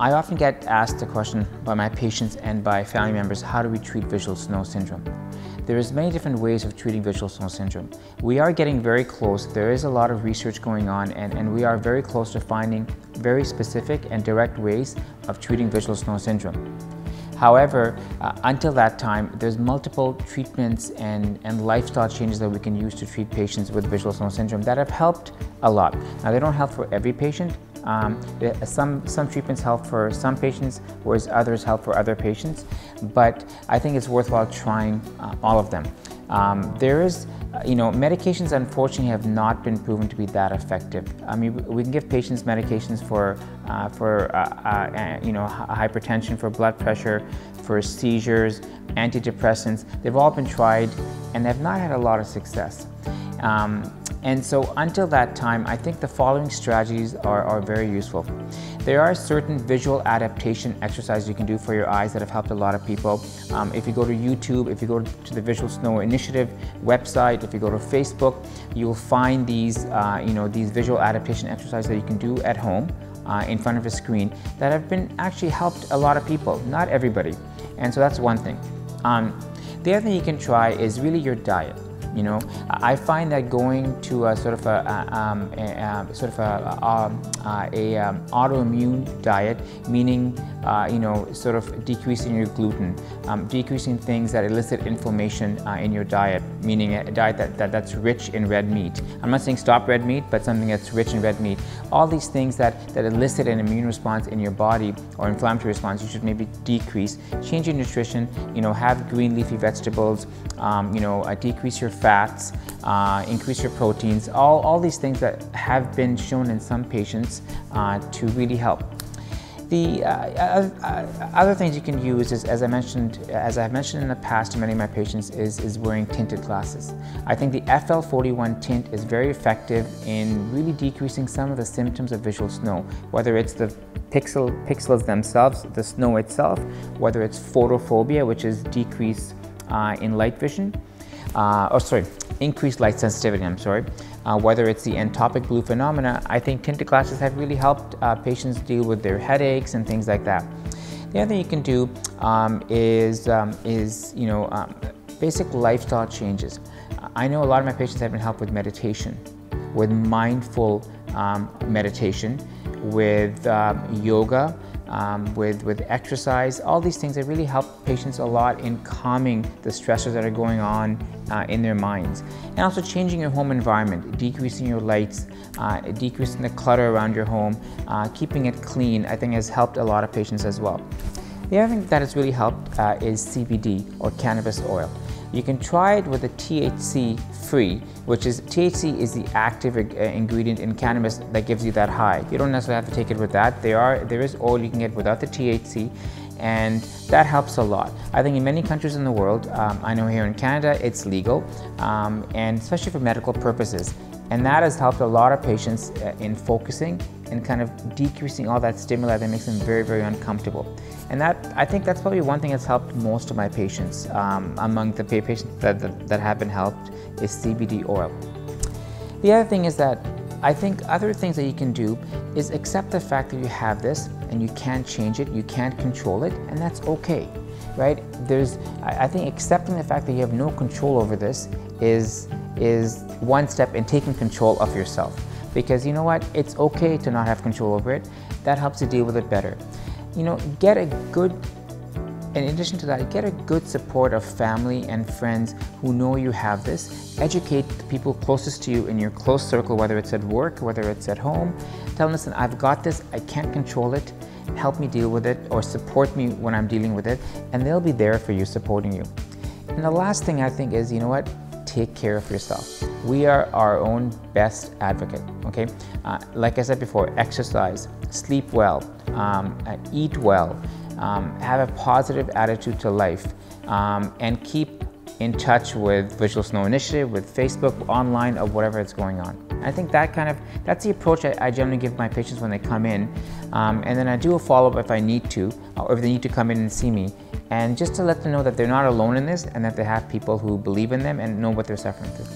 I often get asked the question by my patients and by family members, how do we treat Visual Snow Syndrome? There is many different ways of treating Visual Snow Syndrome. We are getting very close. There is a lot of research going on and we are very close to finding very specific and direct ways of treating Visual Snow Syndrome. However, until that time, there's multiple treatments and lifestyle changes that we can use to treat patients with Visual Snow Syndrome that have helped a lot. Now, they don't help for every patient. Some treatments help for some patients, whereas others help for other patients. But I think it's worthwhile trying all of them. There is, medications unfortunately have not been proven to be that effective. I mean, we can give patients medications for hypertension, for blood pressure, for seizures, antidepressants. They've all been tried and have not had a lot of success. And so until that time, I think the following strategies are very useful. There are certain visual adaptation exercises you can do for your eyes that have helped a lot of people. If you go to YouTube, if you go to the Visual Snow Initiative website, if you go to Facebook, you'll find these visual adaptation exercises that you can do at home in front of a screen that have been actually helped a lot of people, not everybody. And so that's one thing. The other thing you can try is really your diet. I find that going to a sort of autoimmune diet, meaning sort of decreasing your gluten, decreasing things that elicit inflammation in your diet, meaning a diet that's rich in red meat. I'm not saying stop red meat, but something that's rich in red meat. All these things that elicit an immune response in your body or inflammatory response, you should maybe decrease. Change your nutrition. Have green leafy vegetables. Decrease your fats, increase your proteins, all these things that have been shown in some patients to really help. The other things you can use is, as I've mentioned in the past to many of my patients, is wearing tinted glasses. I think the FL41 tint is very effective in really decreasing some of the symptoms of visual snow, whether it's the pixels themselves, the snow itself, whether it's photophobia, which is decrease in light vision, increased light sensitivity, whether it's the entopic blue phenomena. I think tinted glasses have really helped patients deal with their headaches and things like that. The other thing you can do is basic lifestyle changes. I know a lot of my patients have been helped with meditation, with mindful meditation, with yoga, with exercise. All these things that really help patients a lot in calming the stressors that are going on in their minds. And also changing your home environment, decreasing your lights, decreasing the clutter around your home, keeping it clean, I think has helped a lot of patients as well. The other thing that has really helped is CBD or cannabis oil. You can try it with a THC free, which is THC is the active ingredient in cannabis that gives you that high. You don't necessarily have to take it with that. There is oil you can get without the THC, and that helps a lot. I think in many countries in the world, I know here in Canada, it's legal, and especially for medical purposes. And that has helped a lot of patients in focusing and kind of decreasing all that stimuli that makes them very, very uncomfortable. And that, I think that's probably one thing that's helped most of my patients, among the patients that have been helped, is CBD oil. The other thing is that I think other things that you can do is accept the fact that you have this and you can't change it, you can't control it, and that's okay, right? I think accepting the fact that you have no control over this is one step in taking control of yourself. Because you know what, it's okay to not have control over it. That helps you deal with it better. In addition to that, get a good support of family and friends who know you have this. Educate the people closest to you in your close circle, whether it's at work, whether it's at home. Tell them, listen, I've got this, I can't control it. Help me deal with it or support me when I'm dealing with it. And they'll be there for you, supporting you. And the last thing I think is, take care of yourself. We are our own best advocate, okay? Like I said before, exercise, sleep well, eat well, have a positive attitude to life, and keep in touch with Visual Snow Initiative, with Facebook, online, or whatever it's going on. I think that's the approach I generally give my patients when they come in. And then I do a follow-up if I need to, or if they need to come in and see me. And just to let them know that they're not alone in this and that they have people who believe in them and know what they're suffering through.